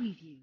with you.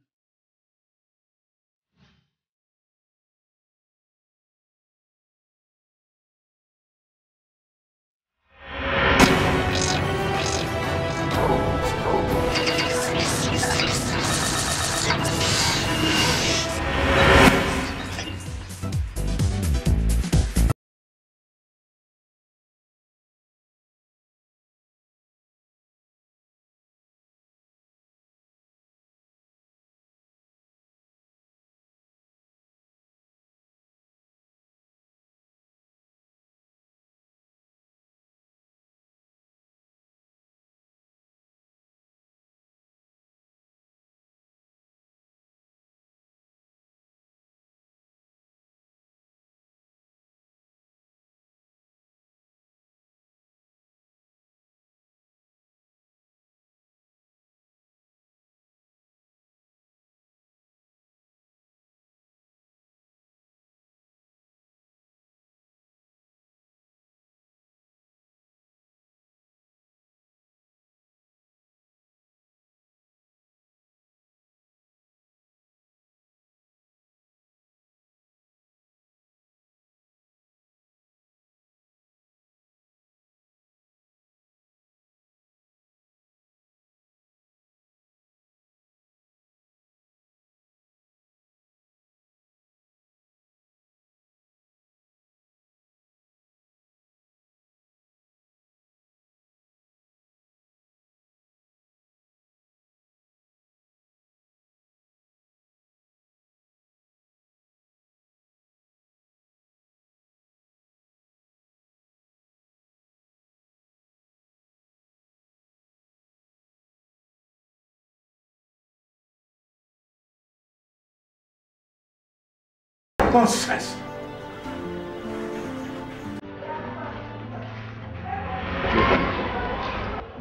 Nonsense.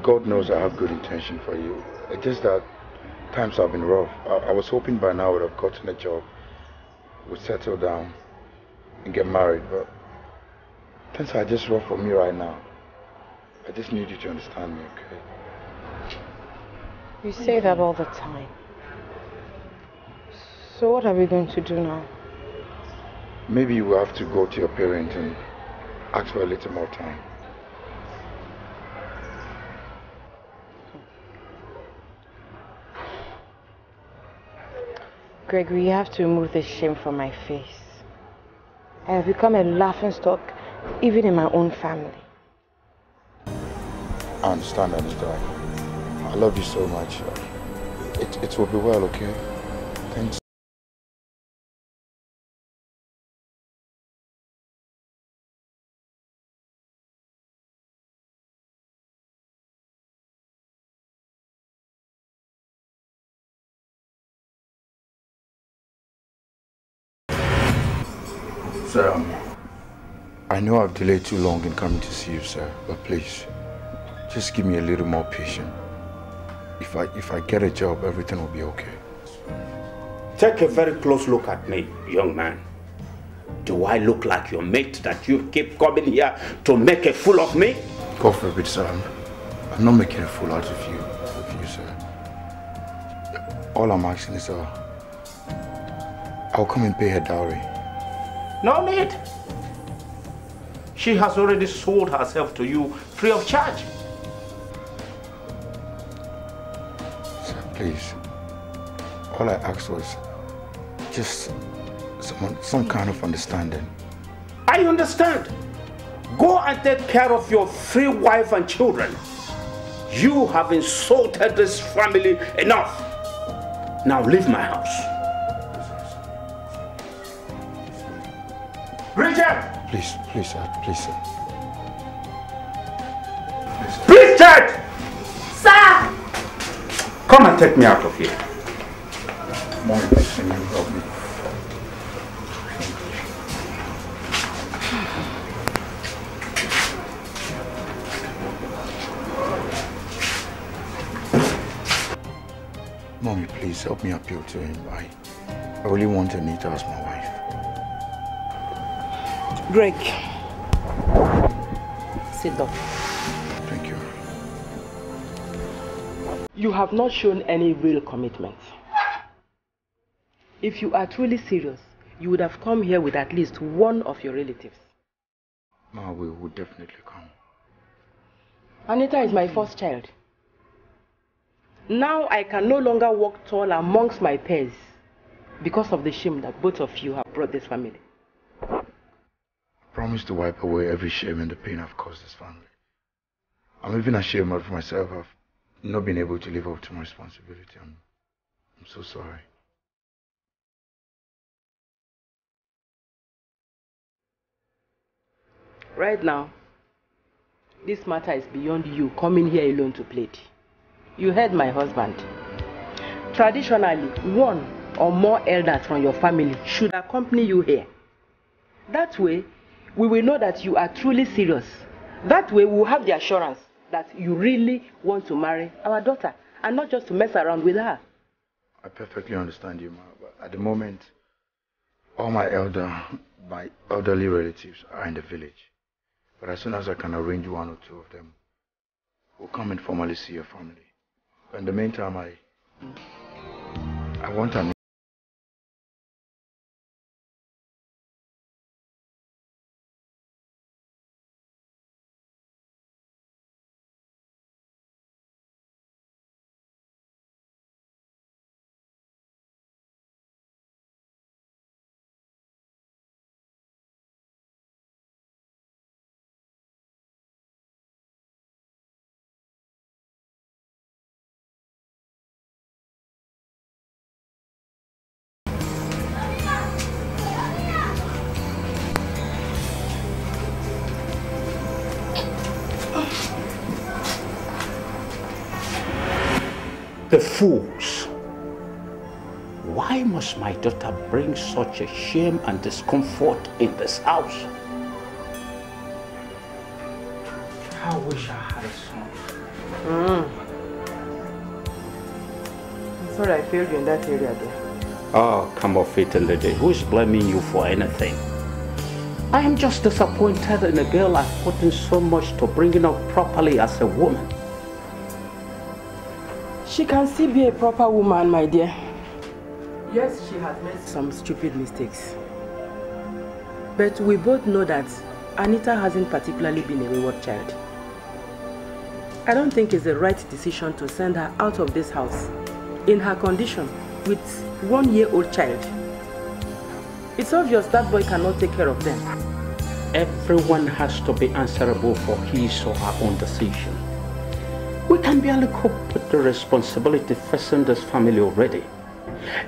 God knows I have good intention for you. It's just that times have been rough. I was hoping by now I would have gotten a job, would settle down and get married, but things are just rough for me right now. I just need you to understand me, okay? You say that all the time. So what are we going to do now? Maybe you will have to go to your parents and ask for a little more time. Gregory, you have to remove the shame from my face. I have become a laughingstock, even in my own family. I understand, Anita. I love you so much. It will be well, okay? Thanks. I know I've delayed too long in coming to see you, sir, but please, just give me a little more patience. If I get a job, everything will be okay. Take a very close look at me, young man. Do I look like your mate that you keep coming here to make a fool of me? God forbid, sir. I'm not making a fool out of you, sir. All I'm asking is, I'll come and pay her dowry. No need. She has already sold herself to you free of charge. Sir, please. All I asked was just some kind of understanding. I understand. Go and take care of your three wife and children. You have insulted this family enough. Now leave my house. Bridget! Please, please, sir. Please, sir. Bridget! Sir! Come and take me out of here. Mom, can you help me? Mommy, please help me appeal to him. I really want Anita as my wife. Greg, sit down. Thank you. You have not shown any real commitment. If you are truly serious, you would have come here with at least one of your relatives. Ma, we would definitely come. Anita is my first child. Now I can no longer walk tall amongst my peers because of the shame that both of you have brought this family. I promise to wipe away every shame and the pain I've caused this family. I'm even ashamed of myself. I've not been able to live up to my responsibility. I'm so sorry. Right now, this matter is beyond you coming here alone to plead. You heard my husband. Traditionally, one or more elders from your family should accompany you here. That way, we will know that you are truly serious. That way, we will have the assurance that you really want to marry our daughter and not just to mess around with her. I perfectly understand you, Ma, but at the moment, all my elderly relatives are in the village. But as soon as I can arrange one or two of them, we'll come and formally see your family. But in the meantime, I want an... The fools! Why must my daughter bring such a shame and discomfort in this house? I wish I had a son. I'm sorry I failed you in that area though. Oh, come off it, lady. Who's blaming you for anything? I am just disappointed in a girl I've put in so much to bringing up properly as a woman. She can still be a proper woman, my dear. Yes, she has made some stupid mistakes. But we both know that Anita hasn't particularly been a wayward child. I don't think it's the right decision to send her out of this house in her condition with one-year-old child. It's obvious that boy cannot take care of them. Everyone has to be answerable for his or her own decision. We can barely cope with the responsibility facing this family already.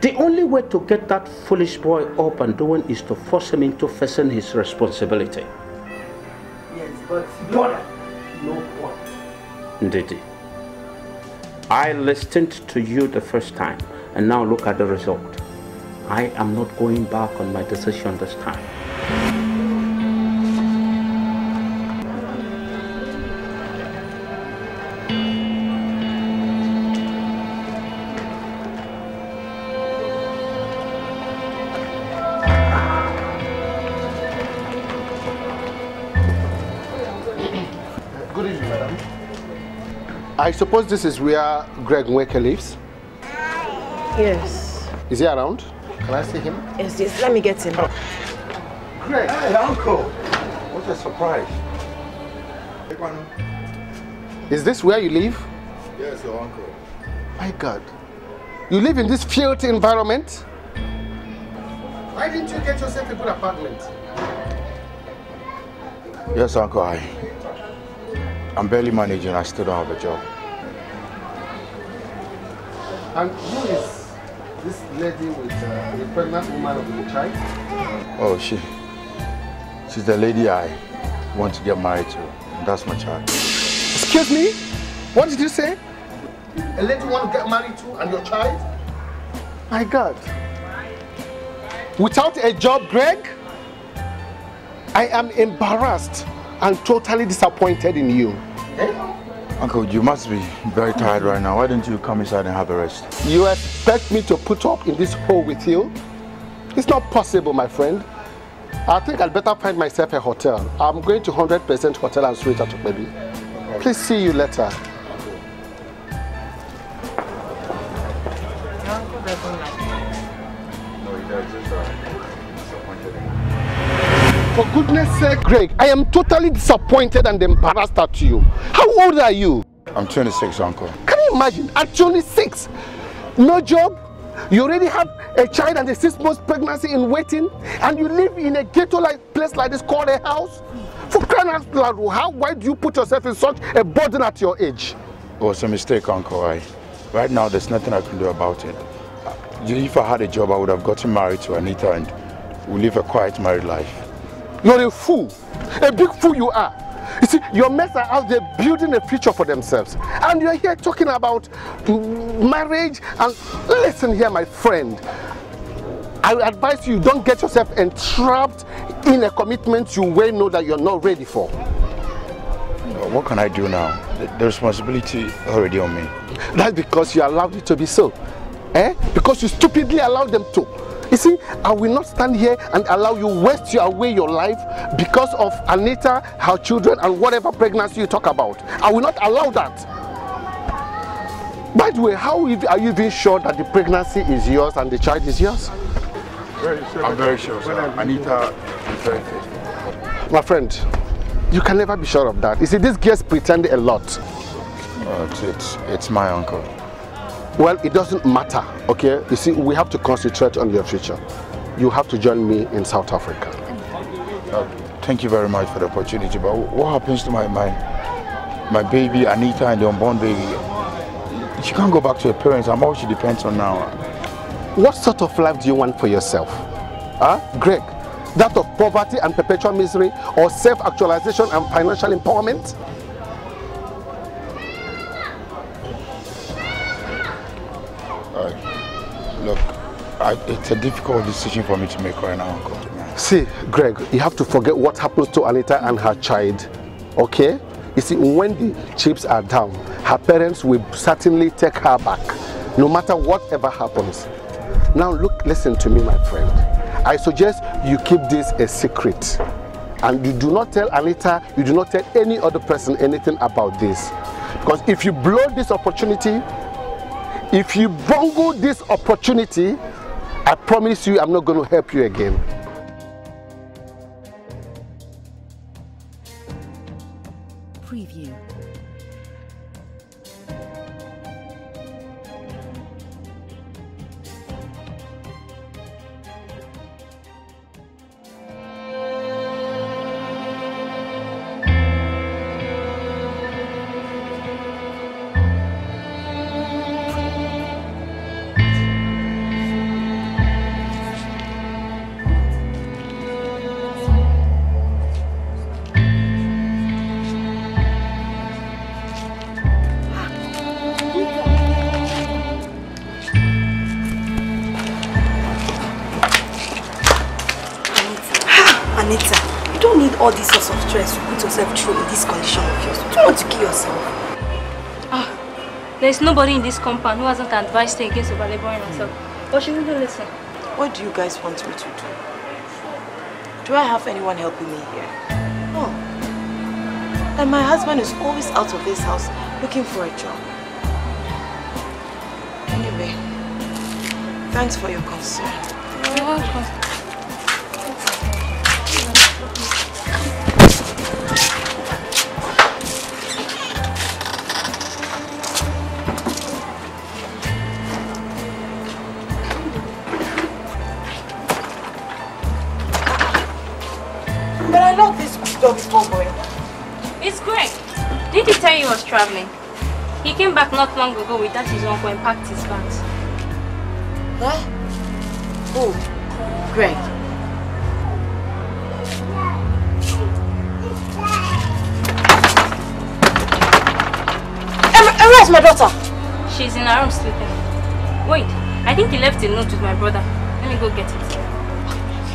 The only way to get that foolish boy up and doing is to force him into facing his responsibility. Yes, but... No point. Indeed. I listened to you the first time, and now look at the result. I am not going back on my decision this time. I suppose this is where Greg Nweke lives? Yes. Is he around? Can I see him? Yes, yes. Let me get him. Oh. Greg, hey, uncle. What a surprise. Is this where you live? Yes, your uncle. My God. You live in this filthy environment? Why didn't you get yourself a good apartment? Yes, uncle. I'm barely managing. I still don't have a job. And who is this lady with the pregnant woman with the child? Oh, she's the lady I want to get married to. And that's my child. Excuse me? What did you say? A lady you want to get married to and your child? My God. Without a job, Greg, I am embarrassed and totally disappointed in you. Uncle, you must be very tired right now. Why don't you come inside and have a rest? You expect me to put up in this hole with you? It's not possible, my friend. I think I'd better find myself a hotel. I'm going to 100% hotel and suite at maybe. Please see you later. Yeah, it's just disappointed. For goodness sake, Greg, I am totally disappointed and embarrassed at you. How old are you? I'm 26, uncle. Can you imagine? At 26, no job, you already have a child and a 6-month pregnancy in waiting, and you live in a ghetto-like place like this called a house? For crying out loud, how, why do you put yourself in such a burden at your age? It was a mistake, uncle. Right now, there's nothing I can do about it. If I had a job, I would have gotten married to Anita and we live a quiet married life. You're a fool. A big fool you are. You see, your mates are out there building a future for themselves. And you're here talking about marriage and... Listen here, my friend. I advise you, don't get yourself entrapped in a commitment you well know that you're not ready for. What can I do now? The responsibility already on me. That's because you allowed it to be so. Eh? Because you stupidly allowed them to. You see, I will not stand here and allow you waste away your life because of Anita, her children, and whatever pregnancy you talk about. I will not allow that. By the way, how are you being sure that the pregnancy is yours and the child is yours? I'm very sure, sir. Anita is very faithful. My friend, you can never be sure of that. You see, these girls pretend a lot. It's my uncle. Well, it doesn't matter, okay? You see, we have to concentrate on your future. You have to join me in South Africa. Thank you very much for the opportunity, but what happens to my baby, Anita, and the unborn baby? She can't go back to her parents. I'm all she depends on now. What sort of life do you want for yourself? Huh? Greg, that of poverty and perpetual misery, or self-actualization and financial empowerment? Look, it's a difficult decision for me to make right now, uncle. See, Greg, you have to forget what happens to Anita and her child, okay? You see, when the chips are down, her parents will certainly take her back, no matter whatever happens. Now, look, listen to me, my friend. I suggest you keep this a secret. And you do not tell Anita, you do not tell any other person anything about this. Because if you blow this opportunity, if you bungle this opportunity, I promise you I'm not going to help you again. Preview. All this source of stress you put yourself through in this condition of yours. Do you want to kill yourself? There is nobody in this compound who hasn't advised her against overlaboring herself. But she didn't listen. What do you guys want me to do? Do I have anyone helping me here? No. And my husband is always out of this house looking for a job. Anyway, thanks for your concern. You're welcome. It's Greg. Did he tell you he was traveling? He came back not long ago without his uncle and packed his bags. What? Oh, Greg. Where's my daughter? She's in her room sleeping. Wait, I think he left a note with my brother. Let me go get it.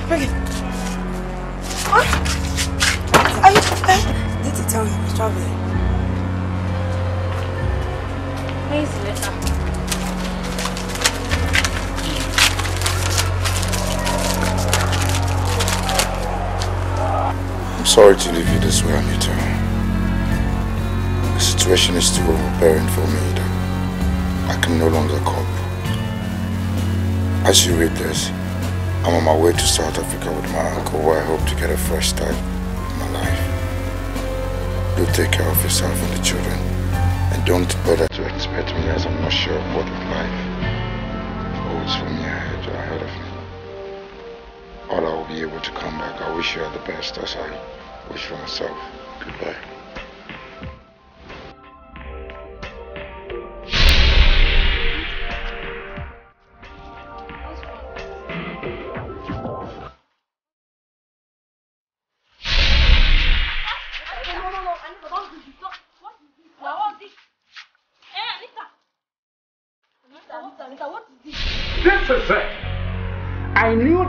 Bring it. What? Did he tell you he was traveling? Where is the letter? I'm sorry to leave you this way, Anita. The situation is too overbearing for me that I can no longer cope. As you read this, I'm on my way to South Africa with my uncle, where I hope to get a fresh start in my life. Do take care of yourself and the children, and don't bother to expect me, as I'm not sure what life holds for me ahead of me. All I will be able to come back, I wish you all the best as I wish for myself. Goodbye.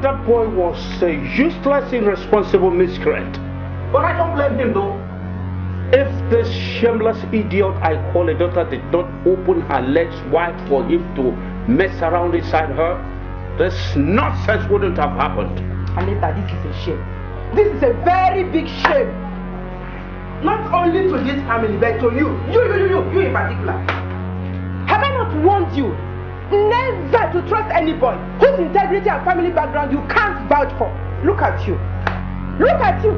That boy was a useless, irresponsible miscreant. But I don't blame him though. If this shameless idiot I call a daughter did not open her legs wide for him to mess around inside her, this nonsense wouldn't have happened. Anita, this is a shame. This is a very big shame. Not only to this family, but to you. You in particular. Have I not warned you? Never to trust anybody whose integrity and family background you can't vouch for. Look at you. Look at you.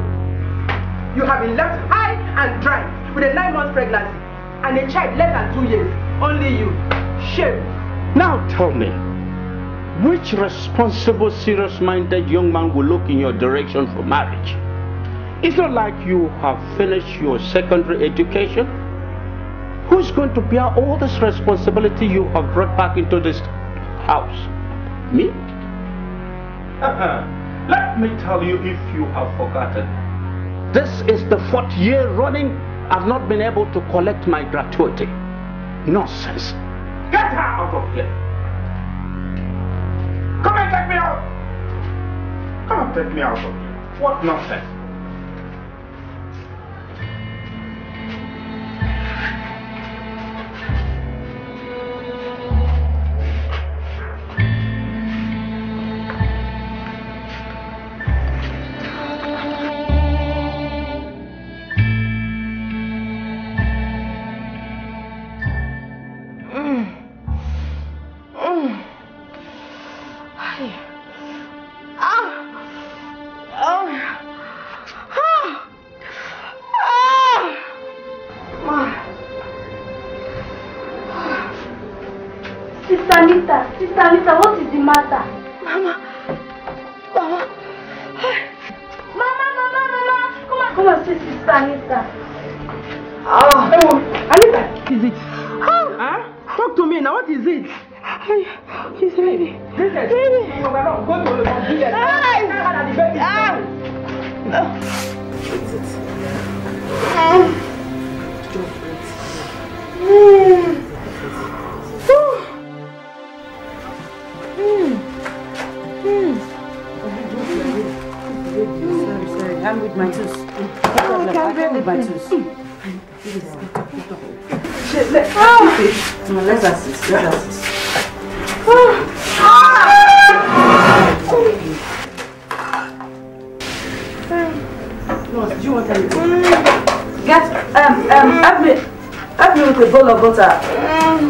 You have been left high and dry with a 9-month pregnancy and a child less than 2 years. Only you. Shame. Now tell me, which responsible, serious-minded young man will look in your direction for marriage? It's not like you have finished your secondary education. Who's going to bear all this responsibility you have brought back into this house? Me? Let me tell you, if you have forgotten, this is the 4th year running I've not been able to collect my gratuity. Nonsense. Get her out of here. Come and take me out. Come and take me out of here. What nonsense.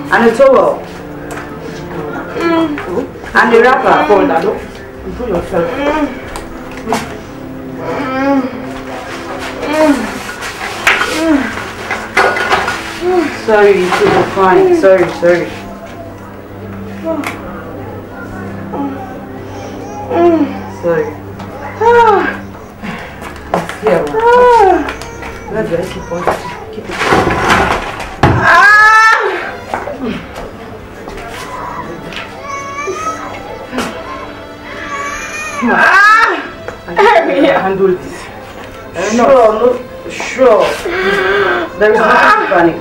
And a towel. And a wrapper. Go on, Nado. Go yourself. Sorry, you should be fine. Sorry. Sorry. Here, man. Let's just keep it. Handle this. Sure. There is nothing funny.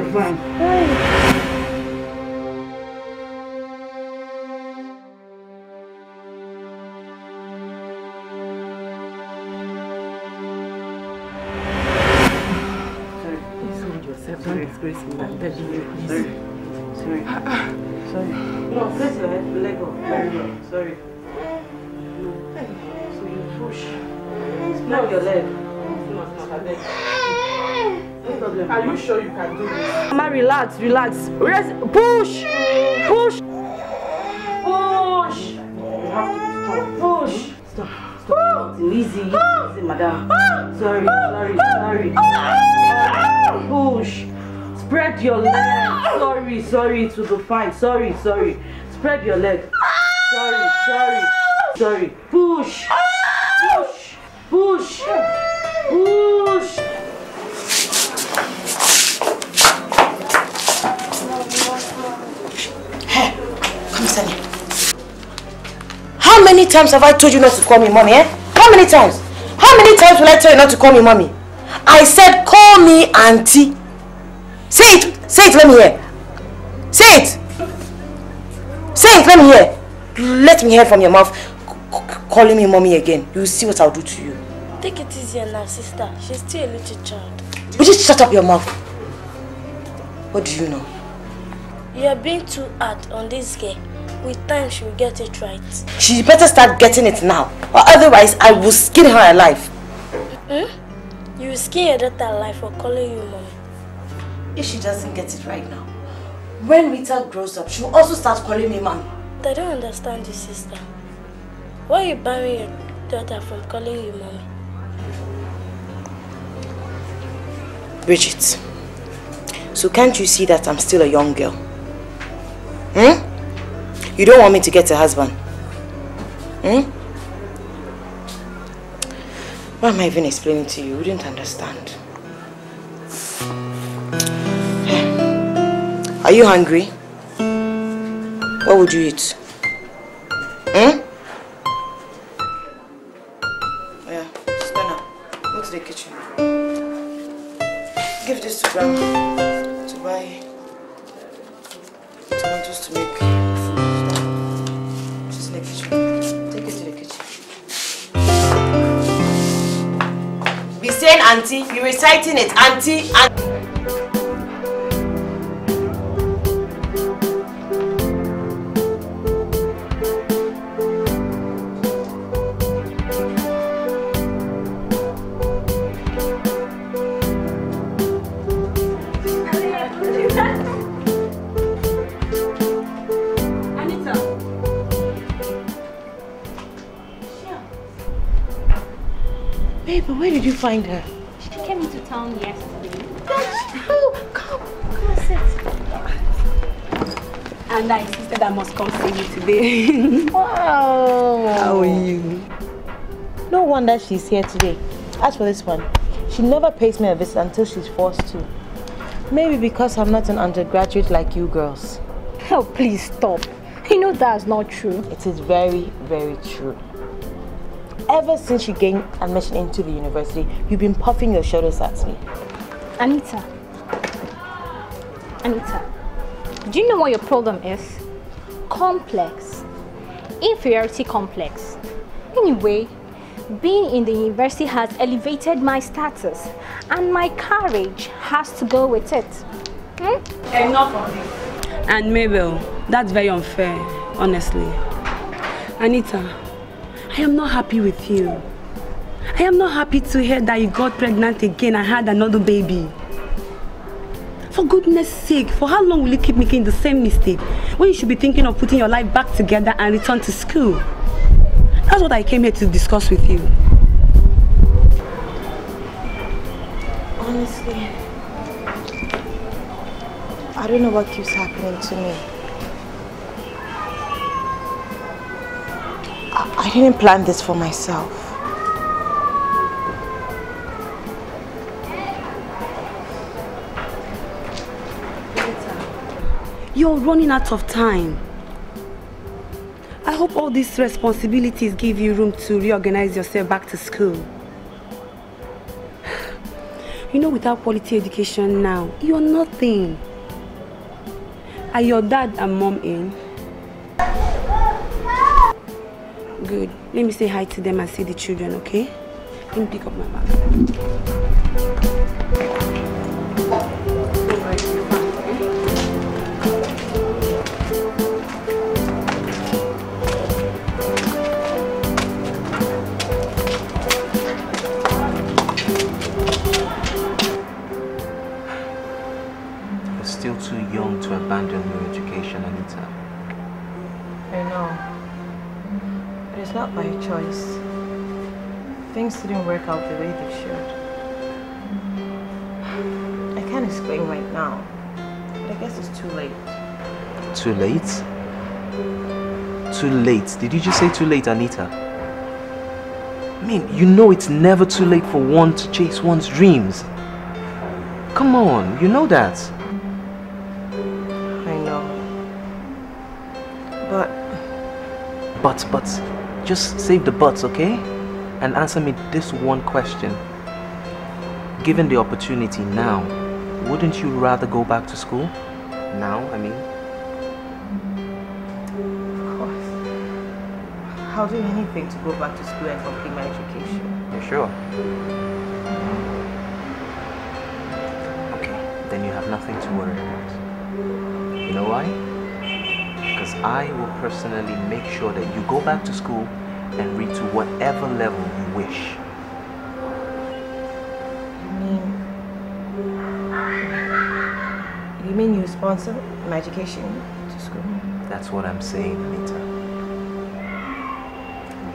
of mine. Sorry, please hold yourself. Sorry. No, place your head, leg up. Very well. Sorry. So you push. Snap your leg. No problem. Are you sure you can do this? Mama, relax, relax. Rest. Push! Push! Push! You have to stop. Push! Stop. Stop. Easy. Easy, madam. Sorry, sorry, sorry. Push. Spread your leg. Sorry, sorry to the fine. Sorry, sorry. Spread your leg. Sorry, sorry. Sorry. Push. Push. Push. Push. Hey, come tell me. How many times have I told you not to call me mommy, eh? How many times? How many times will I tell you not to call me mommy? I said call me auntie. Say it, let me hear. Say it, let me hear. Let me hear from your mouth calling me mommy again. You'll see what I'll do to you. Take it easier now, sister. She's still a little child. Would you shut up your mouth? What do you know? You are being too hard on this girl. With time, she will get it right. She better start getting it now, or otherwise, I will skin her alive. You will skin your daughter alive for calling you mommy. If she doesn't get it right now, when Rita grows up, she will also start calling me mommy. I don't understand you, sister. Why are you barring your daughter from calling you mommy? Bridget, so can't you see that I'm still a young girl? You don't want me to get a husband? Why am I even explaining to you? You wouldn't understand. Are you hungry? What would you eat? Yeah, stand up. Go to the kitchen. Give this to Grandma to buy tomatoes to make food. She's in the kitchen. Take it to the kitchen. Be saying auntie, you're reciting it. Auntie, auntie. Where did you find her? She came into town yesterday. Come sit. And I insisted I must come see you today. Wow. How are you? No wonder she's here today. As for this one, she never pays me a visit until she's forced to. Maybe because I'm not an undergraduate like you girls. Oh, please stop. You know that's not true. It is very, very true. Ever since you gained admission into the university, you've been puffing your shoulders at me. Anita, do you know what your problem is? Complex. Inferiority complex. Anyway, being in the university has elevated my status, and my courage has to go with it. Enough of this. And Mabel, that's very unfair, honestly. Anita, I am not happy with you. I am not happy to hear that you got pregnant again and had another baby. For goodness sake, for how long will you keep making the same mistake when you should be thinking of putting your life back together and return to school? That's what I came here to discuss with you. Honestly, I don't know what keeps happening to me. I didn't plan this for myself. You're running out of time. I hope all these responsibilities give you room to reorganize yourself back to school. You know, without quality education now, you're nothing. Are your dad and mom in? Good. Let me say hi to them and see the children, okay? Let me pick up my bag. Still too young to abandon your education, Anita. I know. But it's not by choice. Things didn't work out the way they should. I can't explain right now. But I guess it's too late. Too late? Too late? Did you just say too late, Anita? I mean, you know it's never too late for one to chase one's dreams. Come on, you know that. But, just save the buts, okay? And answer me this one question. Given the opportunity now, wouldn't you rather go back to school? Now, I mean. Of course. I'll do anything to go back to school and complete my education. You're sure? Okay, then you have nothing to worry about. You know why? Because I will personally make sure that you go back to school and read to whatever level you wish. You mean you sponsor my education to school? That's what I'm saying, Anita.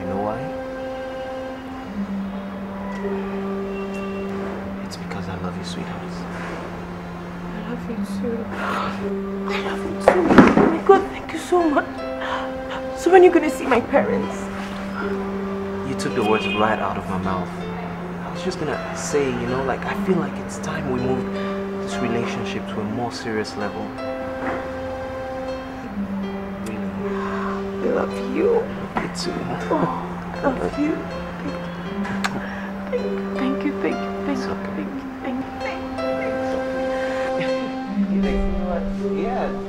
You know why? It's because I love you, sweetheart. I love you too. I love you too. God, thank you so much. So when are you going to see my parents? You took the words right out of my mouth. I was just going to say, you know, like, I feel like it's time we moved this relationship to a more serious level. Really. I love you. Me too. Oh, I love you. Thank you. Thank you. Thanks so much. Yeah.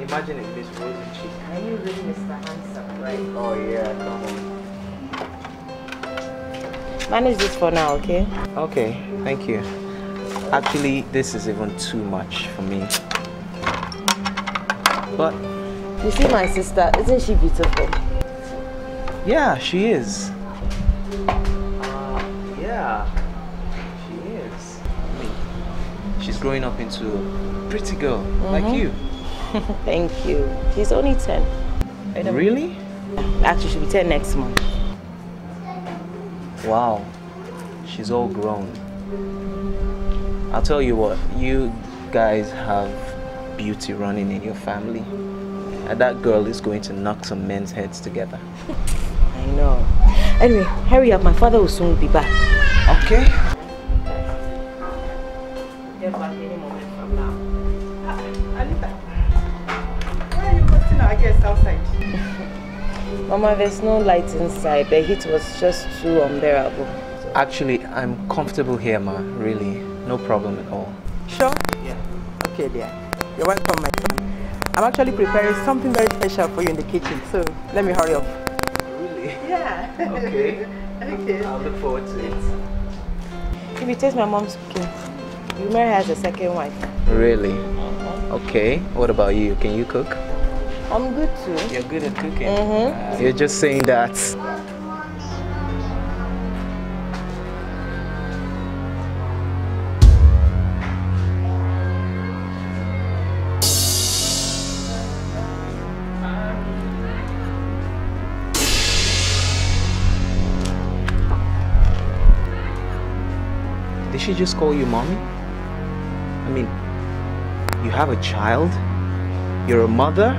Imagine if this wasn't cheap. Are you really Mr. Handsome, right? Oh yeah, come on. Manage this for now, okay? Okay, thank you. Actually, this is even too much for me. But... You see my sister, isn't she beautiful? Yeah, she is. Yeah, she is. I mean, she's growing up into a pretty girl, like you. Thank you. She's only 10. Really? Actually, she'll be 10 next month. Wow. She's all grown. I'll tell you what, you guys have beauty running in your family. And that girl is going to knock some men's heads together. I know. Anyway, hurry up. My father will soon be back. Okay. Get back any moment from now. I guess outside. Mama, there's no light inside. The heat was just too unbearable. Actually, I'm comfortable here, Ma. Really, no problem at all. Sure? Yeah. Okay, dear. You're welcome, my son. I'm actually preparing something very special for you in the kitchen, so let me hurry up. Really? Yeah. Okay. Okay. I'll look forward to it. If you taste my mom's cooking, you marry her as a second wife. Really? Okay. What about you? Can you cook? I'm good too. You're good at cooking. You're just saying that. Did she just call you mommy? I mean, you have a child, you're a mother.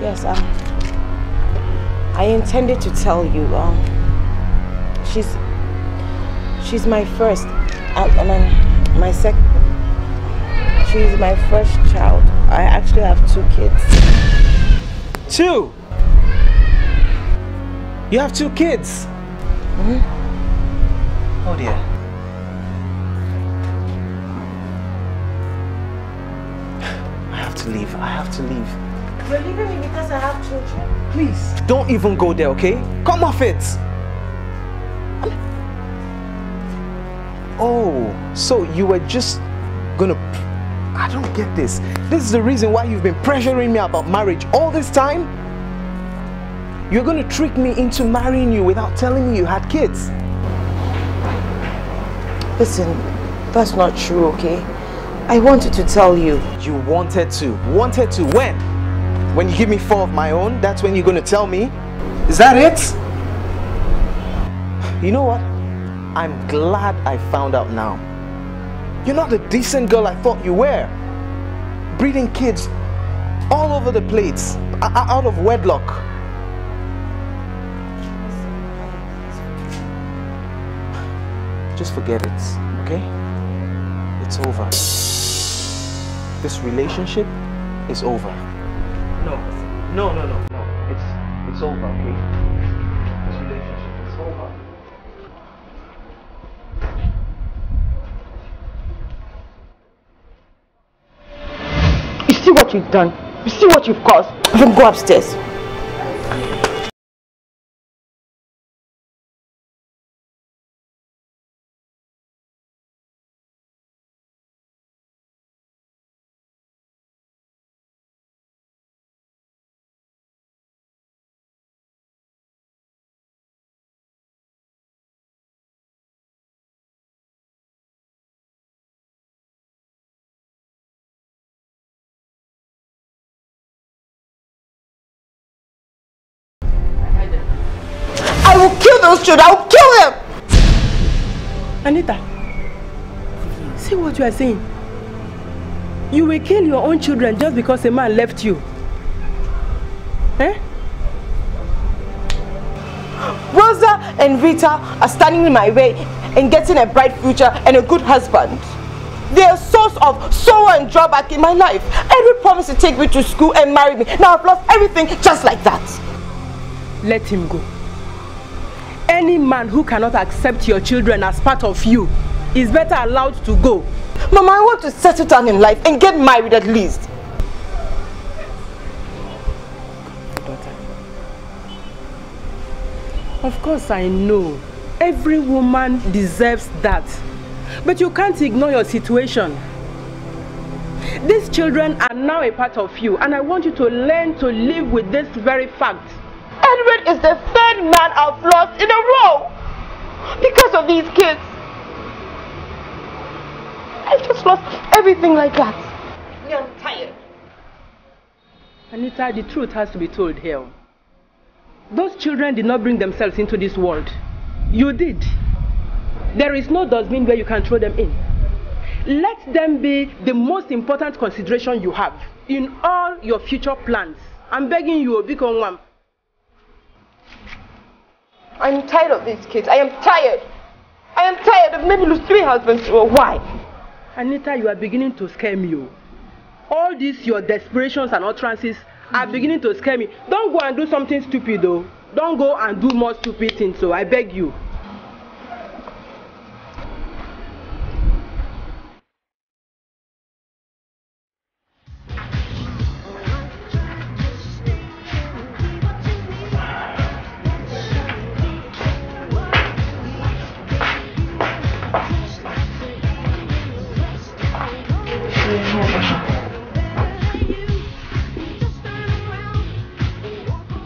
Yes, I intended to tell you, she's my first, she's my first child. I actually have 2 kids. 2? You have 2 kids. Mm-hmm. Oh dear. I have to leave. I have to leave. You're leaving me because I have children? Please, don't even go there, okay? Come off it. Oh, so you were just gonna... I don't get this. This is the reason why you've been pressuring me about marriage all this time? You're gonna trick me into marrying you without telling me you had kids? Listen, that's not true, okay? I wanted to tell you. You wanted to? Wanted to? When? When you give me 4 of my own, that's when you're gonna tell me? Is that it? You know what? I'm glad I found out now. You're not the decent girl I thought you were. Breeding kids all over the place, out of wedlock. Just forget it, okay? It's over. This relationship is over. No. It's over, okay? See what you've done. You see what you've caused. You can go upstairs. Children, I'll kill him! Anita, see what you are saying. You will kill your own children just because a man left you. Eh? Rosa and Rita are standing in my way and getting a bright future and a good husband. They are a source of sorrow and drawback in my life. Edward promised to take me to school and marry me. Now I've lost everything just like that. Let him go. Any man who cannot accept your children as part of you is better allowed to go. Mama, I want to settle down in life and get married at least. Daughter. Of course I know. Every woman deserves that. But you can't ignore your situation. These children are now a part of you, and I want you to learn to live with this very fact. Edward is the 3rd man I've lost in a row because of these kids. I've just lost everything like that. I'm tired. Anita, the truth has to be told here. Those children did not bring themselves into this world. You did. There is no dustbin where you can throw them in. Let them be the most important consideration you have in all your future plans. I'm begging you, Obikonwam. I'm tired of these kids. I am tired. I am tired of maybe lose 3 husbands. Or why? Anita, you are beginning to scare me. All these your desperations and utterances are beginning to scare me. Don't go and do something stupid, though. Don't go and do more stupid things. So I beg you.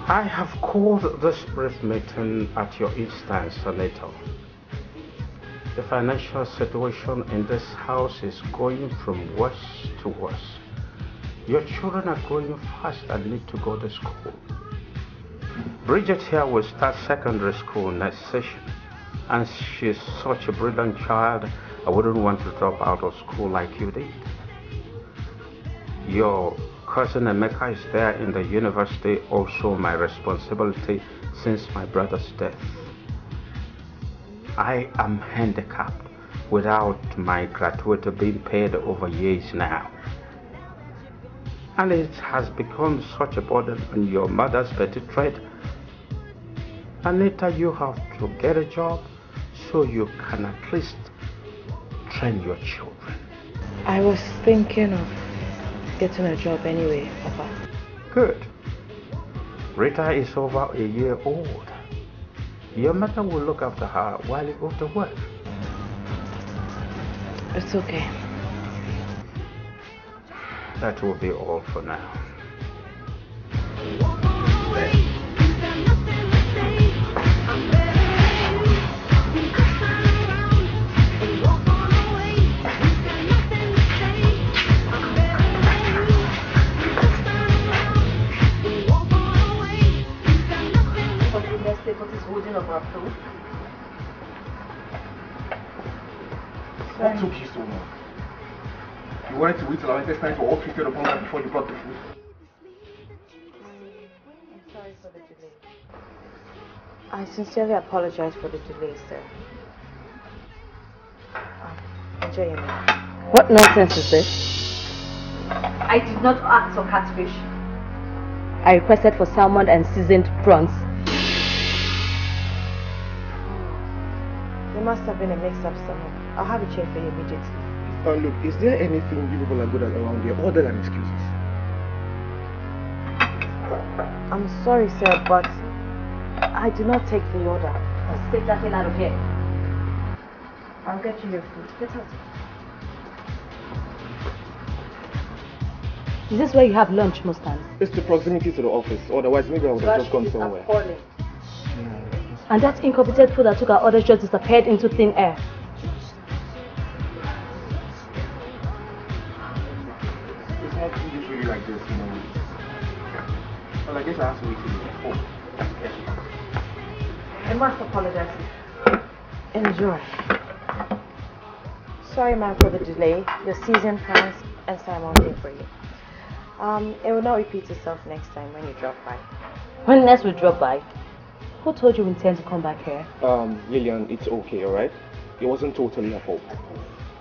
I have called this brief meeting at your instance, Senator. The financial situation in this house is going from worse to worse. Your children are growing fast and need to go to school. Bridget here will start secondary school next session, and she's such a brilliant child, I wouldn't want to drop out of school like you did. Your cousin Emeka is there in the university, also my responsibility since my brother's death. I am handicapped without my gratuity being paid over years now. And it has become such a burden on your mother's petite trade. and later you have to get a job so you can at least train your children. I was thinking of getting a job anyway, Papa. Good. Rita is over a year old. Your mother will look after her while you go to work. It's okay. That will be all for now. What took you so long? You wanted to wait till our intestines were all treated upon that before you brought the food? I'm sorry for the delay. I sincerely apologize for the delay, sir. Enjoy your meal. What nonsense is this? I did not ask for catfish. I requested for salmon and seasoned prawns. There must have been a mix-up somewhere. I'll have a chair for you immediately. Look, is there anything you people are good at around here other than excuses? I'm sorry, sir, but I do not take the order. Let's take that thing out of here. I'll get you your food. Get out. Is this where you have lunch most times? It's the proximity to the office. Otherwise, maybe I would have just gone somewhere. Appalling. And that incompetent food that took our orders just disappeared into thin air. It's not usually like this, you know. Well, I guess I have to wait till you get home. I must apologize. Enjoy. Sorry, ma'am, for the delay. Your seasoned prawns and salmon here for you. It will not repeat itself next time when you drop by. When next we drop by? Who told you we intend to come back here? Lillian, it's okay, alright? It wasn't totally her fault.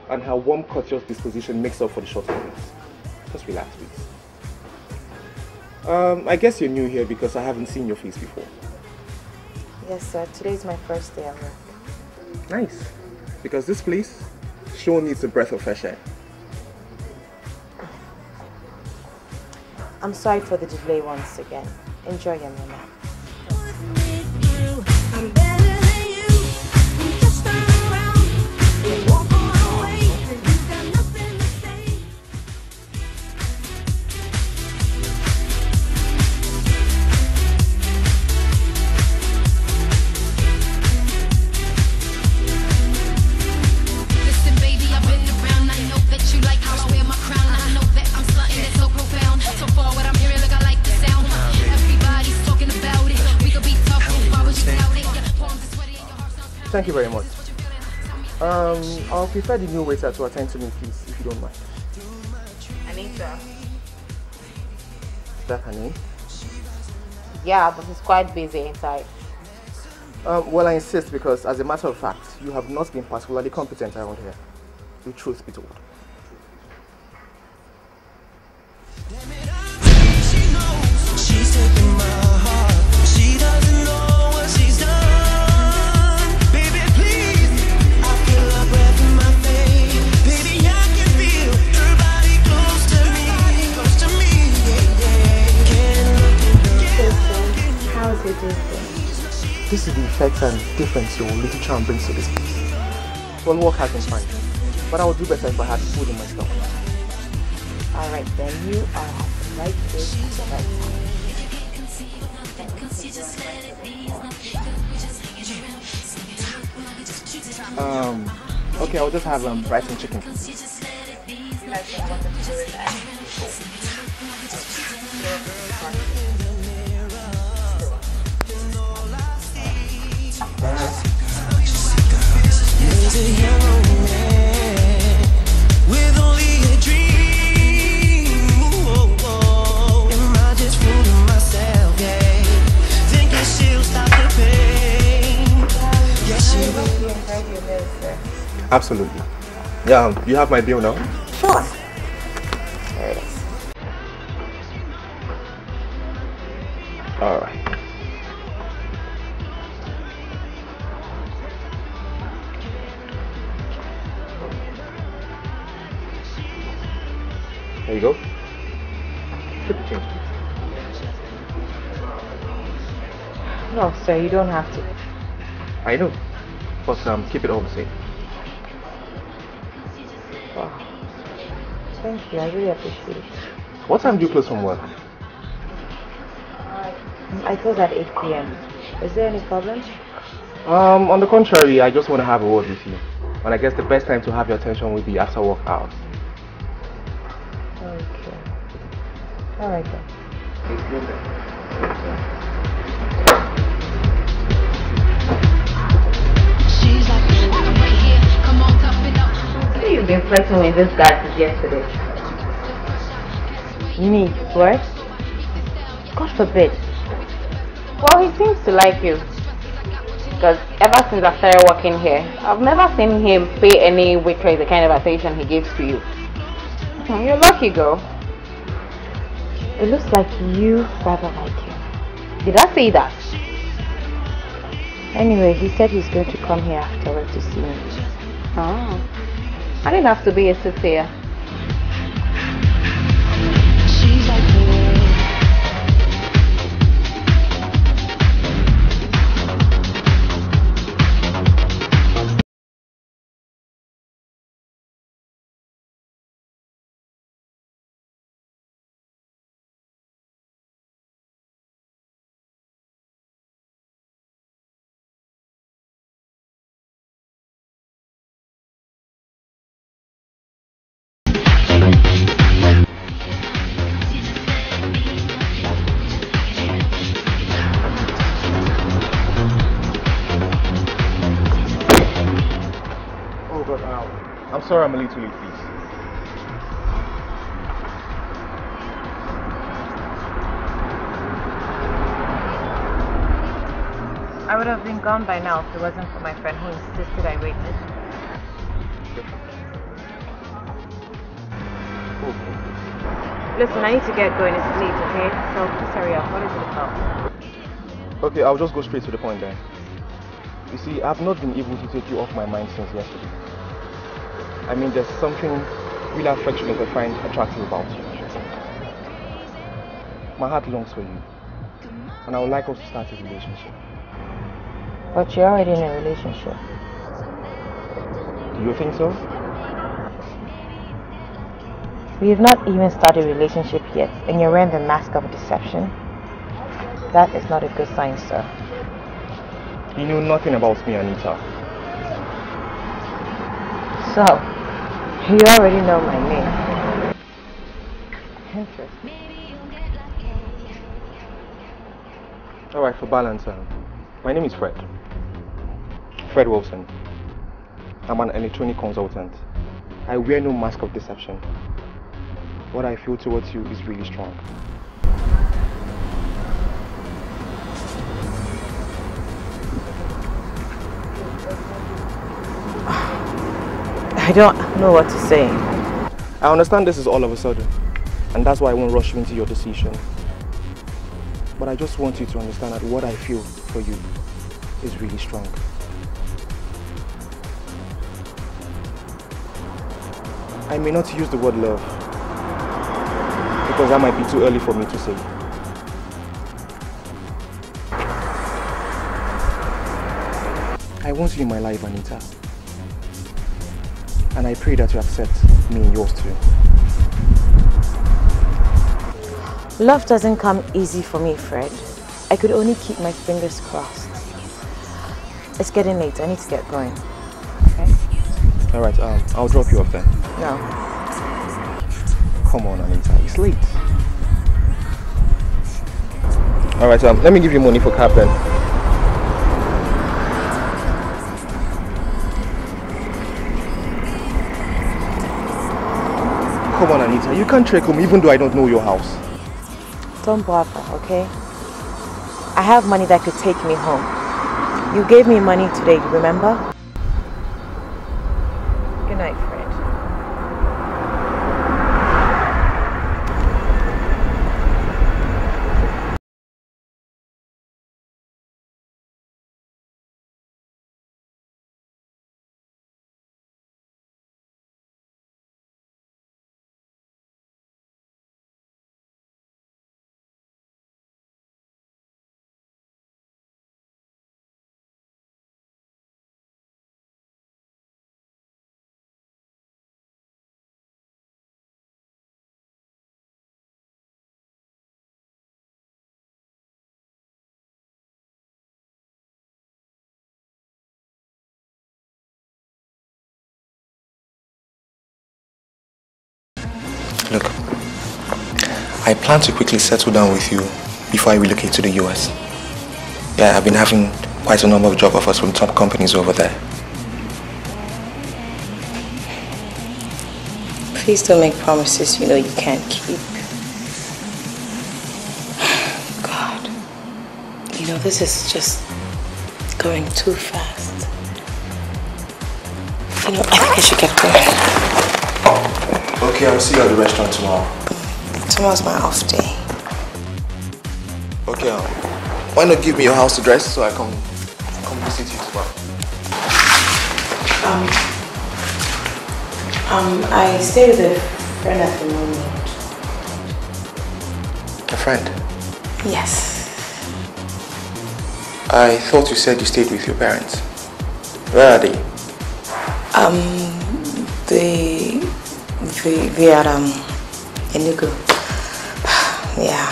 And her warm, courteous disposition makes up for the shortcomings. Just relax, please. I guess you're new here because I haven't seen your face before. Yes, sir. Today is my first day at work. Nice. Because this place sure needs a breath of fresh air. I'm sorry for the delay once again. Enjoy your meal. Thank you very much. I'll prefer the new waiter to attend to me, please, if you don't mind. Anita. Is that her name? Yeah, but she's quite busy inside. Well, I insist because, as a matter of fact, you have not been particularly competent around here. The truth be told. This is the effect and difference your little charm brings to this place. One work has been fine, but I would do better if I had food in my stomach. Alright then, you are at the right place at the right time. Okay, I'll just have rice and chicken. To your man with only a dream. Whoa, whoa. Am I just fooling myself? Yeah, thinking she'll stop the pain. Yes, she will. You enjoyed your meal, sir? Absolutely. Yeah, you have my bill now? Sure. There it is. All right. There you go. Keep the change. No, sir, you don't have to. I know, but keep it all the same. Wow. Thank you, I really appreciate it. What time do you close from work? I close at 8 p.m. Is there any problem? On the contrary, I just want to have a word with you. And I guess the best time to have your attention will be after work hours. Okay. Alright then. It's good then. You've been flirting with this guy since yesterday. Me? What? God forbid. Well, he seems to like you. Because ever since I started working here, I've never seen him pay any waitress the kind of attention he gives to you. You're lucky, girl. It looks like you rather like him. Did I say that? Anyway, he said he's going to come here afterwards to see me. Oh. I didn't have to be a sincere. Sorry, I'm a little late, please. I would have been gone by now if it wasn't for my friend who insisted I waited. Okay. Listen, I need to get going. It's late, okay? So please hurry up. What is it about? Okay, I'll just go straight to the point then. You see, I've not been able to take you off my mind since yesterday. I mean, there's something really affectionate I find attractive about you. My heart longs for you, and I would like us to start a relationship. But you're already in a relationship. Do you think so? We've not even started a relationship yet, and you're wearing the mask of deception. That is not a good sign, sir. You knew nothing about me, Anita. So, you already know my name. Interesting. Alright, for balance, my name is Fred. Fred Wilson. I'm an electronic consultant. I wear no mask of deception. What I feel towards you is really strong. I don't know what to say. I understand this is all of a sudden, and that's why I won't rush you into your decision. But I just want you to understand that what I feel for you is really strong. I may not use the word love, because that might be too early for me to say. I want you in my life, Anita. And I pray that you accept me and yours too. Love doesn't come easy for me, Fred. I could only keep my fingers crossed. It's getting late. I need to get going. Okay? Alright, I'll drop you off then. No. Come on, Anita. It's late. Alright, let me give you money for cab then. Come on, Anita, you can't trick him even though I don't know your house. Don't bother, okay? I have money that could take me home. You gave me money today, you remember? Good night, Fred. Look, I plan to quickly settle down with you before I relocate to the US. Yeah, I've been having quite a number of job offers from top companies over there. Please don't make promises you know you can't keep. God, you know, this is just going too fast. You know, I think I should get going. Okay, I'll see you at the restaurant tomorrow. Tomorrow's my off day. Okay, why not give me your house address so I come visit you tomorrow? I stay with a friend at the moment. A friend? Yes. I thought you said you stayed with your parents. Where are they? They are Enugu. Yeah.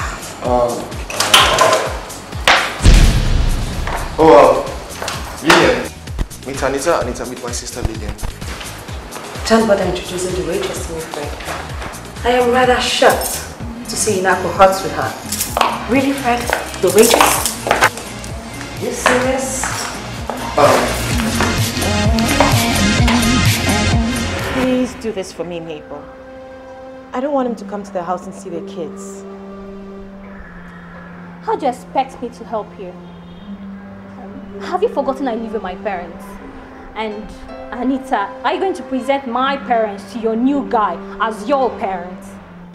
Lillian. Meet Anita. Anita, meet my sister Lillian. Tell about introducing the waitress to me, Fred. I am rather shocked to see you now go hot with her. Really, Fred? The waitress? Are you serious? Please do this for me, Mabel. I don't want him to come to the house and see their kids. How do you expect me to help you? Have you forgotten I live with my parents? And Anita, are you going to present my parents to your new guy as your parents?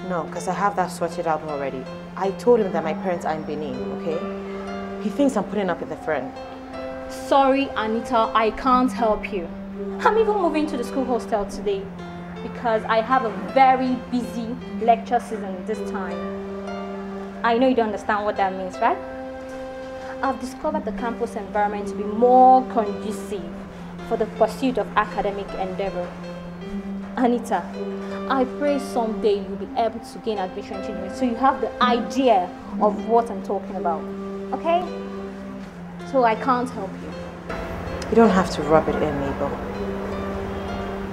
No, because I have that sorted out already. I told him that my parents are in Benin, okay? He thinks I'm putting up with a friend. Sorry, Anita, I can't help you. I'm even moving to the school hostel today because I have a very busy lecture season this time. I know you don't understand what that means, right? I've discovered the campus environment to be more conducive for the pursuit of academic endeavor. Anita, I pray someday you'll be able to gain admission to me so you have the idea of what I'm talking about, okay? So I can't help you. You don't have to rub it in, Mabel.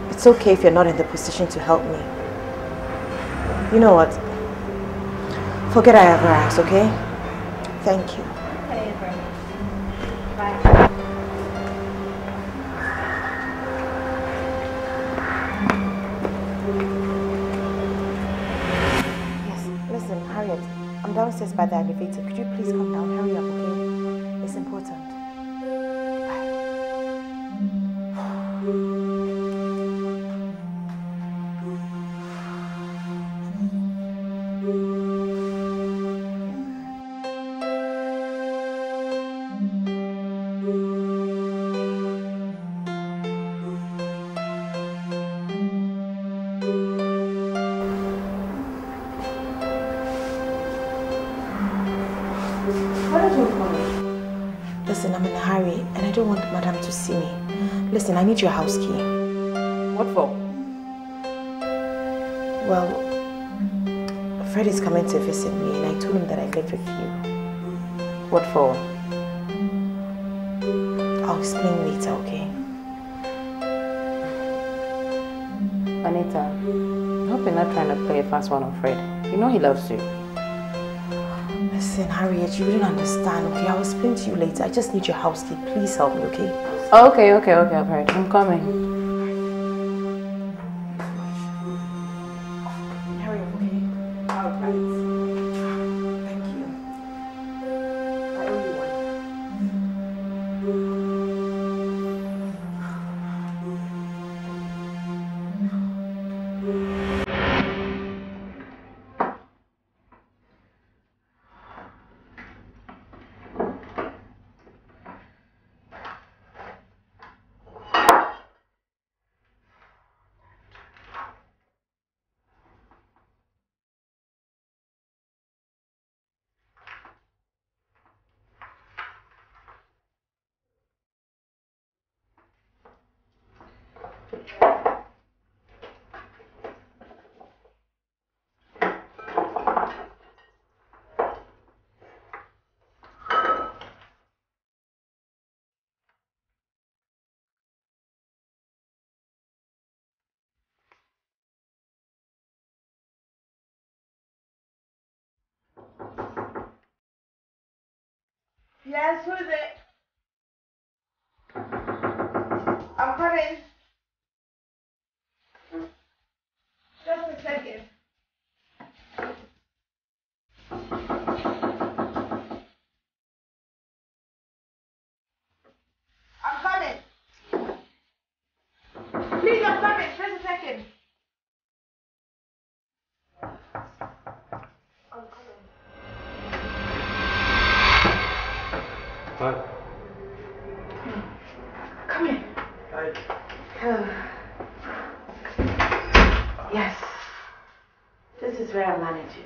It's okay if you're not in the position to help me. You know what? Forget I ever asked, okay? Thank you. Bye. Yes, listen, Harriet, I'm downstairs by the elevator. Could you please come down? Hurry up, okay? It's important. Listen, I need your house key. What for? Well, Fred is coming to visit me and I told him that I lived with you. What for? I'll explain later, okay? Anita, I hope you're not trying to play a fast one on Fred. You know he loves you. Listen, Harriet, you wouldn't understand, okay? I'll explain to you later. I just need your house key. Please help me, okay? Okay, I've heard. I'm coming. Harry, okay? All right. Thank you. I owe you Yes, who is it? I'm coming. Just a second. I'm coming. Please, I'm coming. Just a second. I'm coming. Hi. Come in. Hi. Oh. Yes. This is where I manage you.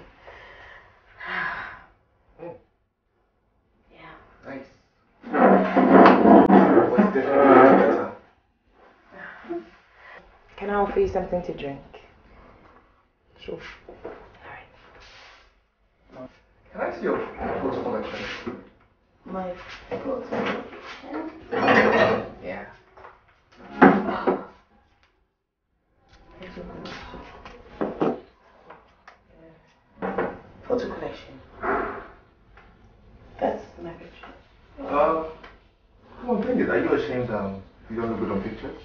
I'll offer you something to drink. Sure. Alright. Can I see your clothes collection? My clothes collection? Yeah. Photo collection. That's my picture. One thing is, are you ashamed you don't look good on pictures?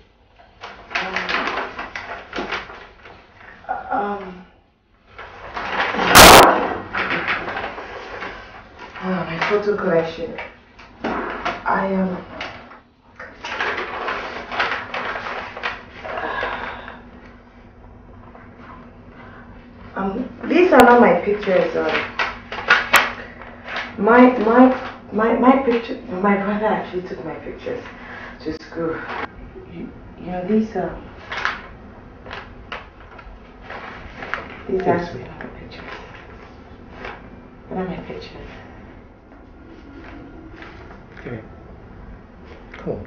My photo collection. I am. These are not my pictures. My picture. My brother actually took my pictures to school. You know these are. These are actually not my pictures. They're not my pictures. Okay. Cool.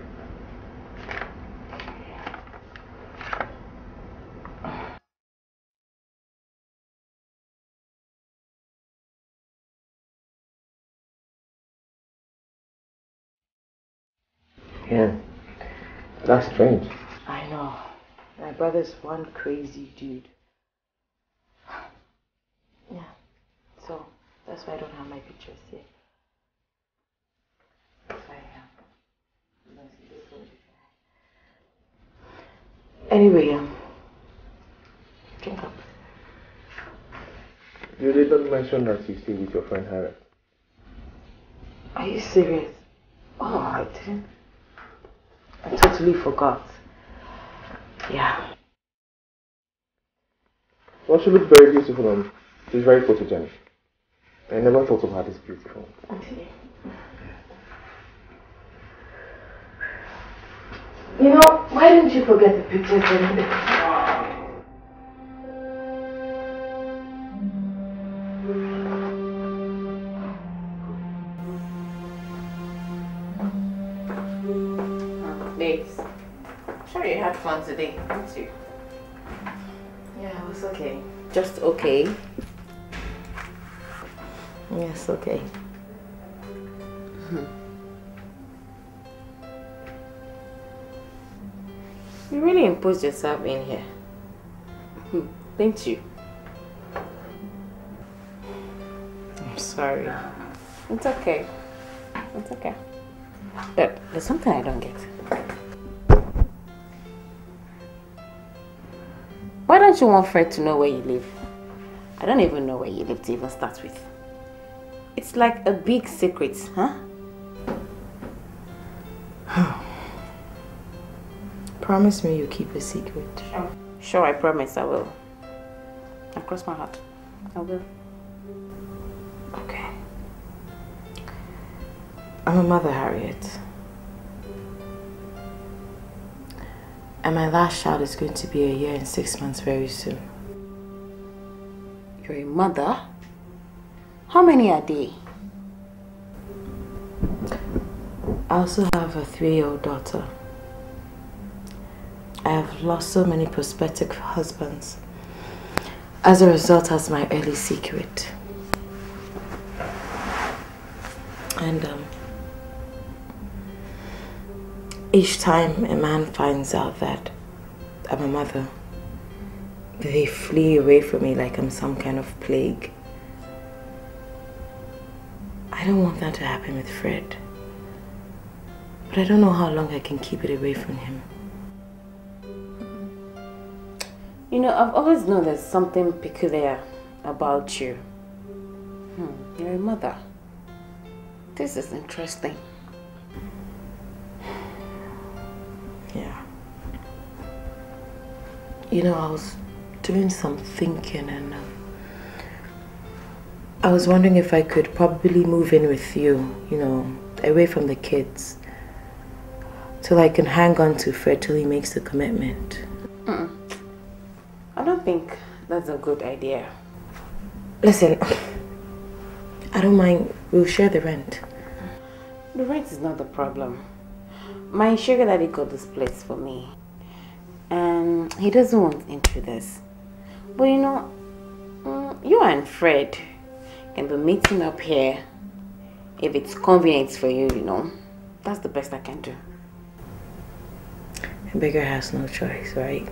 Yeah. That's strange. I know. My brother's one crazy dude. Yeah, so that's why I don't have my pictures here. That's why I have. Anyway, drink up. You didn't mention that you stay with your friend Harriet. Are you serious? Oh, I didn't. I totally forgot. Yeah. Well, she looks very beautiful on. She's very photogenic. I never thought of her this beautiful. Okay. You know, why didn't you forget the pictures anyway? Mates, sure you had fun today, didn't you? Yeah, it was okay. Just okay. Yes, okay. You really imposed yourself in here, didn't you? I'm sorry. It's okay. It's okay. But there's something I don't get. Why don't you want Fred to know where you live? I don't even know where you live to even start with. It's like a big secret, huh? Promise me you keep a secret. Sure. Sure, I promise I will. I cross my heart. I will. Okay. I'm a mother, Harriet. And my last child is going to be a year and 6 months very soon. You're a mother? How many are they? I also have a 3-year-old daughter. I have lost so many prospective husbands. As a result, that's my early secret. And each time a man finds out that I'm a mother, they flee away from me like I'm some kind of plague. I don't want that to happen with Fred. But I don't know how long I can keep it away from him. You know, I've always known there's something peculiar about you. You're a mother. This is interesting. Yeah. You know, I was doing some thinking and I was wondering if I could probably move in with you, you know, away from the kids. Till I can hang on to Fred till he makes the commitment. I don't think that's a good idea. Listen, I don't mind. We'll share the rent. The rent is not the problem. My sugar daddy got this place for me. And he doesn't want into this. But you know, you and Fred can be meeting up here if it's convenient for you, you know. That's the best I can do. A beggar has no choice, right?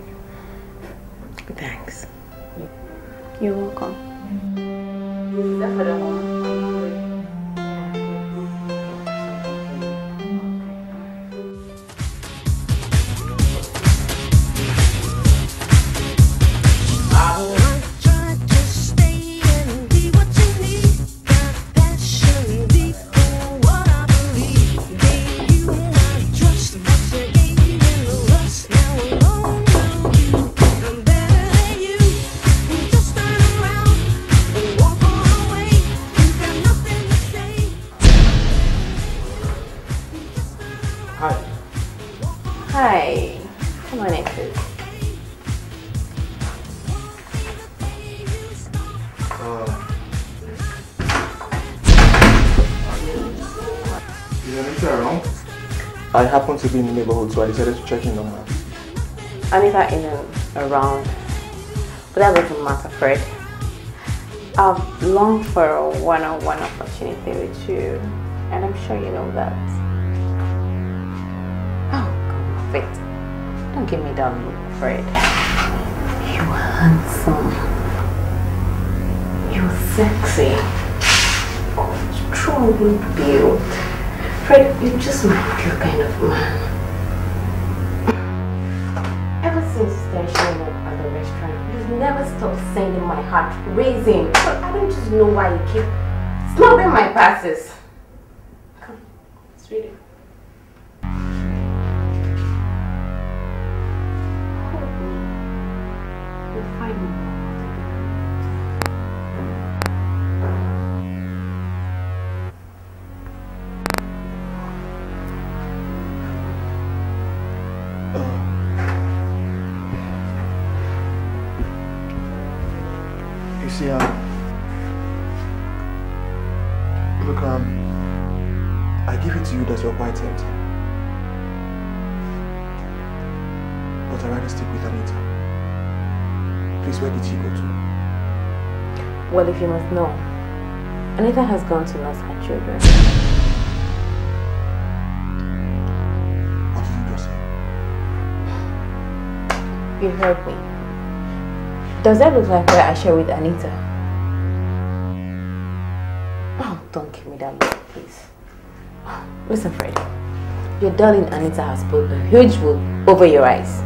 Thanks. You're welcome. I happened to be in the neighborhood, so I decided to check in on her. Anita in and around, but that doesn't matter, Fred. I've longed for a one-on-one opportunity with you, and I'm sure you know that. Oh, perfect. Don't give me that look, Fred. You were handsome. You were sexy. Oh, truly beautiful. Fred, you're just my pure kind of man. Ever since you started showing up at the restaurant, you've never stopped sending my heart racing. But I don't just know why you keep snubbing my passes. Come, let's read it. You'll find me. I give it to you that you're quite empty. But I'd rather stick with Anita. Please, where did she go to? Well, if you must know, Anita has gone to nurse her children. What did you just say? You heard me. Does that look like where I share with Anita? Don't give me that look, please. Listen, Fred. Your darling Anita has put a huge wool over your eyes.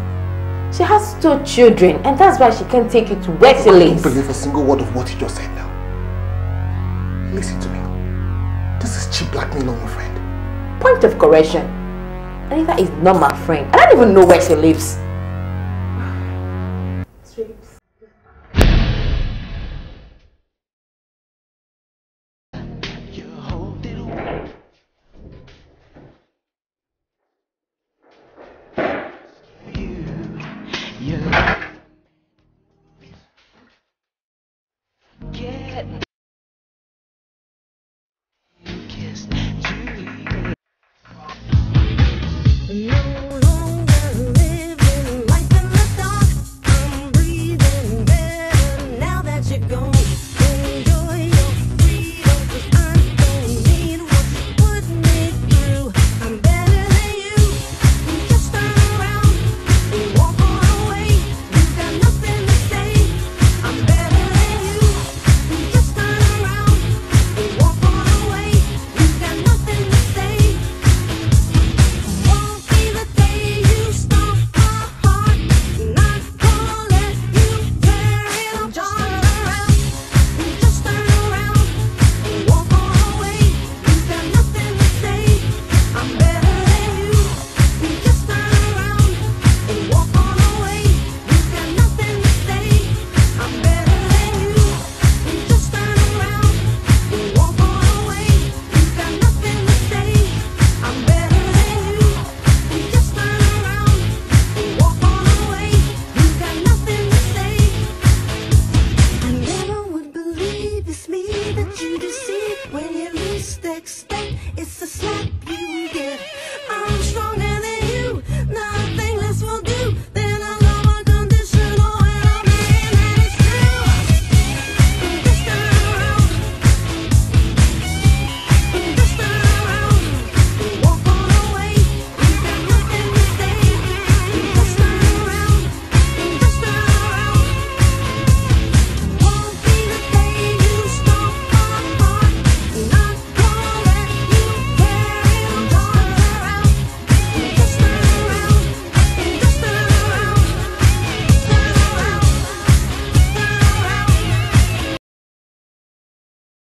She has 2 children, and that's why she can't take you to where she lives. I don't believe a single word of what you just said now. Listen to me. This is cheap blackmail on your friend. Point of correction. Anita is not my friend. I don't even know where she lives.